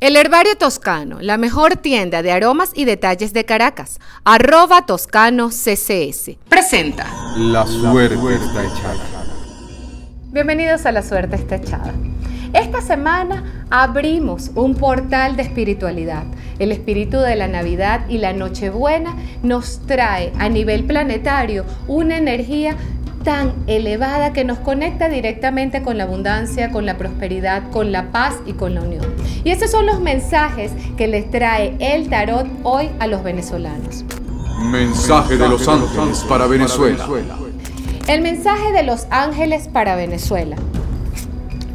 El Herbario Toscano, la mejor tienda de aromas y detalles de Caracas, @toscanoccs, presenta La Suerte Está Echada. Bienvenidos a La Suerte Está Echada. Esta semana abrimos un portal de espiritualidad. El espíritu de la Navidad y la Nochebuena nos trae a nivel planetario una energía tan elevada que nos conecta directamente con la abundancia, con la prosperidad, con la paz y con la unión. Y esos son los mensajes que les trae el tarot hoy a los venezolanos. Mensaje de los ángeles para Venezuela. El mensaje de los ángeles para Venezuela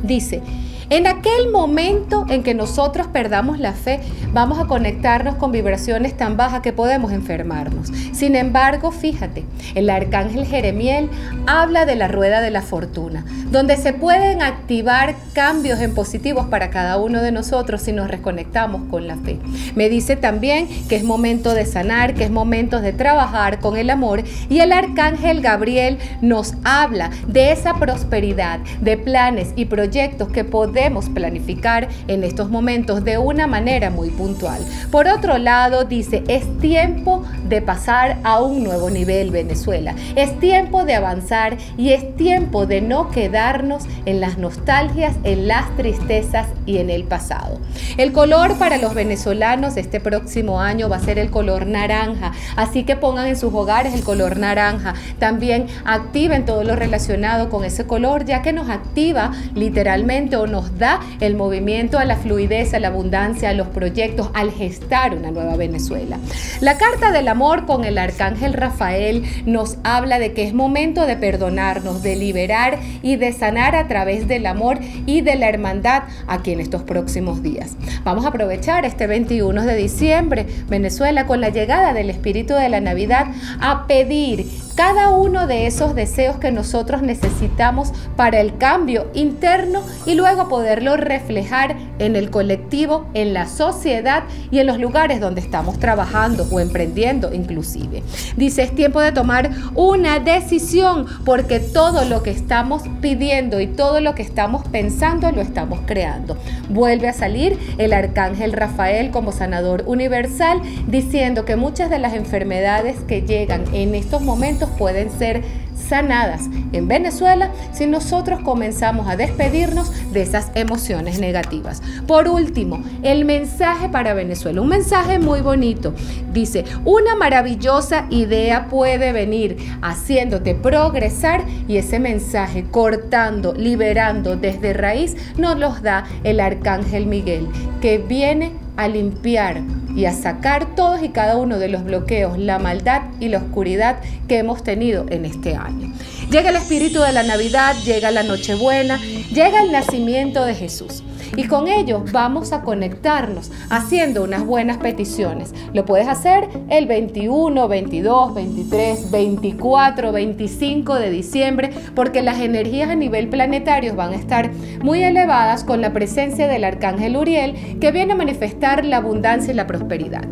dice: en aquel momento en que nosotros perdamos la fe, vamos a conectarnos con vibraciones tan bajas que podemos enfermarnos. Sin embargo, fíjate, el arcángel Jeremiel habla de la rueda de la fortuna, donde se pueden activar cambios en positivos para cada uno de nosotros si nos reconectamos con la fe. Me dice también que es momento de sanar, que es momento de trabajar con el amor, y el arcángel Gabriel nos habla de esa prosperidad, de planes y proyectos que podemos planificar en estos momentos de una manera muy puntual. Por otro lado, dice: es tiempo de pasar a un nuevo nivel, Venezuela. Es tiempo de avanzar y es tiempo de no quedarnos en las nostalgias, en las tristezas y en el pasado. El color para los venezolanos este próximo año va a ser el color naranja, así que pongan en sus hogares el color naranja. También activen todo lo relacionado con ese color, ya que nos activa literalmente o nos da el movimiento a la fluidez, a la abundancia, a los proyectos, al gestar una nueva Venezuela. La carta del amor con el arcángel Rafael nos habla de que es momento de perdonarnos, de liberar y de sanar a través del amor y de la hermandad aquí en estos próximos días. Vamos a aprovechar este 21 de diciembre, Venezuela, con la llegada del espíritu de la Navidad, a pedir cada uno de esos deseos que nosotros necesitamos para el cambio interno y luego poderlo reflejar en el colectivo, en la sociedad y en los lugares donde estamos trabajando o emprendiendo inclusive. Dice: es tiempo de tomar una decisión, porque todo lo que estamos pidiendo y todo lo que estamos pensando lo estamos creando. Vuelve a salir el arcángel Rafael como sanador universal, diciendo que muchas de las enfermedades que llegan en estos momentos pueden ser sanadas en Venezuela si nosotros comenzamos a despedirnos de esas emociones negativas. Por último, el mensaje para Venezuela, un mensaje muy bonito. Dice: una maravillosa idea puede venir haciéndote progresar, y ese mensaje, cortando, liberando desde raíz, nos los da el arcángel Miguel, que viene a limpiar y a sacar todos y cada uno de los bloqueos, la maldad y la oscuridad que hemos tenido en este año. Llega el espíritu de la Navidad, llega la Nochebuena, llega el nacimiento de Jesús. Y con ello vamos a conectarnos haciendo unas buenas peticiones. Lo puedes hacer el 21, 22, 23, 24, 25 de diciembre, porque las energías a nivel planetario van a estar muy elevadas con la presencia del arcángel Uriel, que viene a manifestar la abundancia y la prosperidad.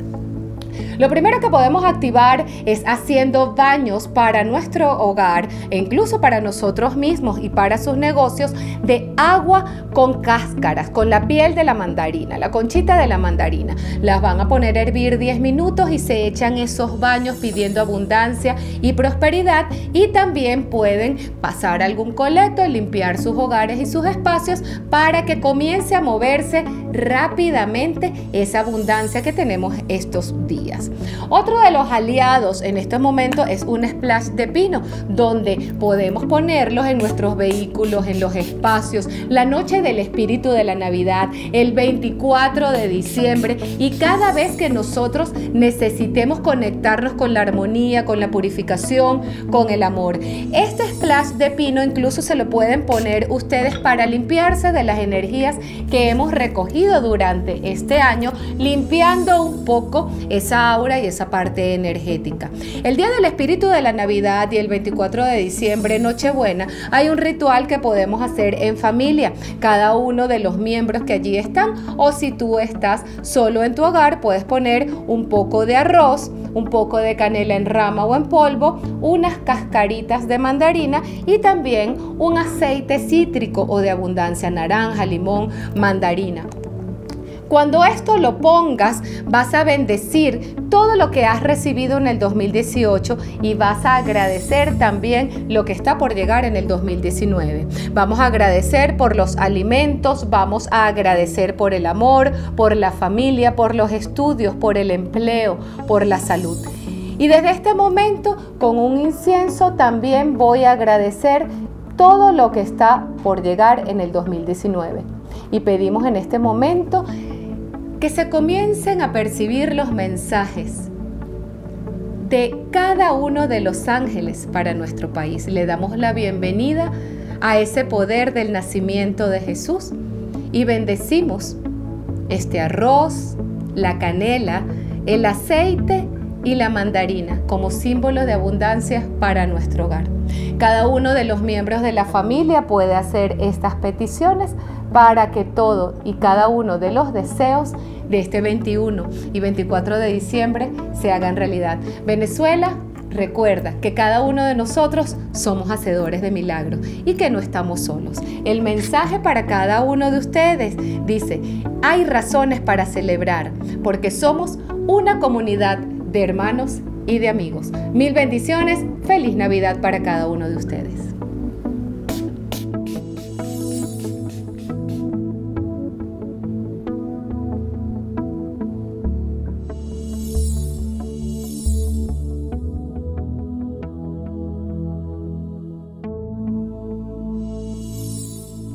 Lo primero que podemos activar es haciendo baños para nuestro hogar, e incluso para nosotros mismos y para sus negocios, de agua con cáscaras, con la piel de la mandarina, la conchita de la mandarina. Las van a poner a hervir 10 minutos y se echan esos baños pidiendo abundancia y prosperidad, y también pueden pasar algún colecto, limpiar sus hogares y sus espacios para que comience a moverse rápidamente esa abundancia que tenemos estos días. Otro de los aliados en este momento es un splash de pino, donde podemos ponerlos en nuestros vehículos, en los espacios, la noche del espíritu de la Navidad, el 24 de diciembre, y cada vez que nosotros necesitemos conectarnos con la armonía, con la purificación, con el amor. Este splash de pino incluso se lo pueden poner ustedes para limpiarse de las energías que hemos recogido durante este año, limpiando un poco esa aura y esa parte energética. El día del espíritu de la Navidad y el 24 de diciembre, Nochebuena, hay un ritual que podemos hacer en familia, cada uno de los miembros que allí están, o si tú estás solo en tu hogar, puedes poner un poco de arroz, un poco de canela en rama o en polvo, unas cascaritas de mandarina y también un aceite cítrico o de abundancia, naranja, limón, mandarina. Cuando esto lo pongas, vas a bendecir todo lo que has recibido en el 2018 y vas a agradecer también lo que está por llegar en el 2019. Vamos a agradecer por los alimentos, vamos a agradecer por el amor, por la familia, por los estudios, por el empleo, por la salud. Y desde este momento, con un incienso, también voy a agradecer todo lo que está por llegar en el 2019. Y pedimos en este momento que se comiencen a percibir los mensajes de cada uno de los ángeles para nuestro país. Le damos la bienvenida a ese poder del nacimiento de Jesús y bendecimos este arroz, la canela, el aceite y la mandarina como símbolo de abundancia para nuestro hogar. Cada uno de los miembros de la familia puede hacer estas peticiones para que todo y cada uno de los deseos de este 21 y 24 de diciembre se hagan realidad. Venezuela, recuerda que cada uno de nosotros somos hacedores de milagros y que no estamos solos. El mensaje para cada uno de ustedes dice: hay razones para celebrar porque somos una comunidad de hermanos y de amigos. Mil bendiciones, feliz Navidad para cada uno de ustedes.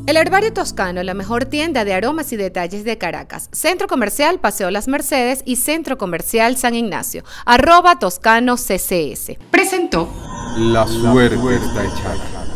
El Herbario Toscano, la mejor tienda de aromas y detalles de Caracas. Centro Comercial Paseo Las Mercedes y Centro Comercial San Ignacio. @ToscanoCCS. Presentó La Suerte Está Echada.